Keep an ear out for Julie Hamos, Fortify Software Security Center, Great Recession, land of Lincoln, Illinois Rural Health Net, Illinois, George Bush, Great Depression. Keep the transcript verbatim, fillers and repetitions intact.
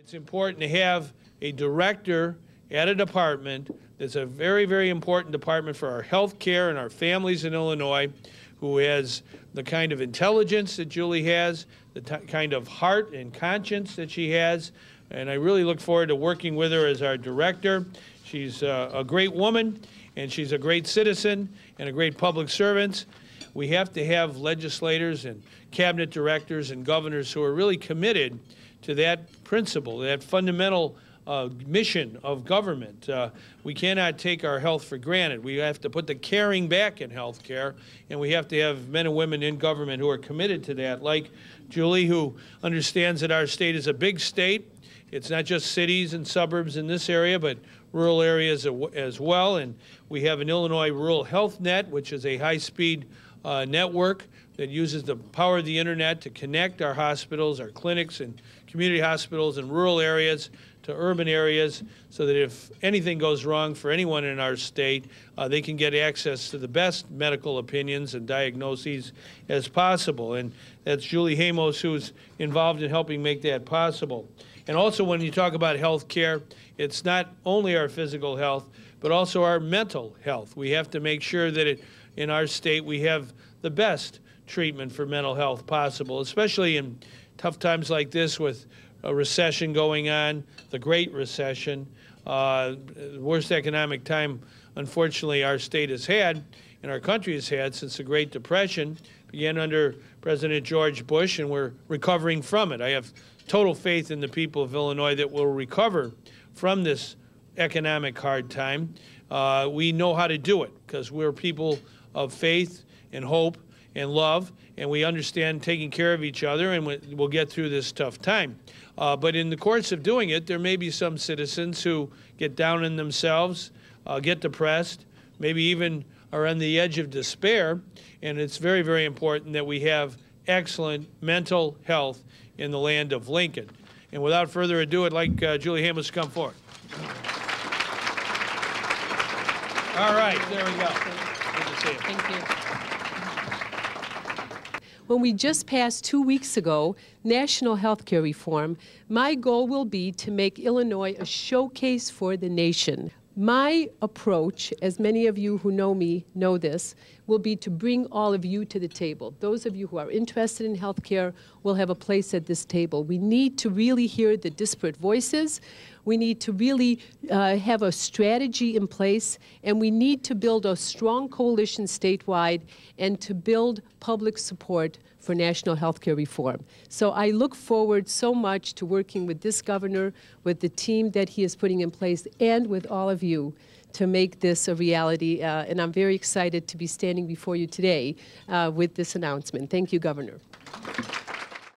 It's important to have a director at a department that's a very, very important department for our health care and our families in Illinois, who has the kind of intelligence that Julie has, the t kind of heart and conscience that she has, and I really look forward to working with her as our director. She's uh, a great woman, and she's a great citizen and a great public servant. We have to have legislators and cabinet directors and governors who are really committed to that principle, that fundamental uh, mission of government. Uh, we cannot take our health for granted. We have to put the caring back in health care, and we have to have men and women in government who are committed to that, like Julie, who understands that our state is a big state. It's not just cities and suburbs in this area, but rural areas as well. And we have an Illinois Rural Health Net, which is a high-speed uh, network that uses the power of the internet to connect our hospitals, our clinics, and community hospitals in rural areas to urban areas, so that if anything goes wrong for anyone in our state, uh, they can get access to the best medical opinions and diagnoses as possible. And that's Julie Hamos, who's involved in helping make that possible. And also, when you talk about health care, it's not only our physical health, but also our mental health. We have to make sure that it, in our state, we have the best treatment for mental health possible, especially in tough times like this with a recession going on, the Great Recession, uh, the worst economic time, unfortunately, our state has had and our country has had since the Great Depression. It began under President George Bush, and we're recovering from it. I have total faith in the people of Illinois that will recover from this economic hard time. Uh, we know how to do it because we're people of faith and hope and love, and we understand taking care of each other, and we'll get through this tough time. Uh, but in the course of doing it, there may be some citizens who get down in themselves, uh, get depressed, maybe even are on the edge of despair, and it's very, very important that we have excellent mental health in the land of Lincoln. And without further ado, I'd like uh, Julie Hamos to come forward. All right, there we go. Good to see you. Thank you. When we just passed two weeks ago national health care reform, my goal will be to make Illinois a showcase for the nation. My approach, as many of you who know me know this, will be to bring all of you to the table. Those of you who are interested in health care will have a place at this table. We need to really hear the disparate voices. We need to really uh, have a strategy in place, and we need to build a strong coalition statewide and to build public support for national health care reform. So I look forward so much to working with this governor, with the team that he is putting in place, and with all of you to make this a reality. Uh, and I'm very excited to be standing before you today uh, with this announcement. Thank you, Governor.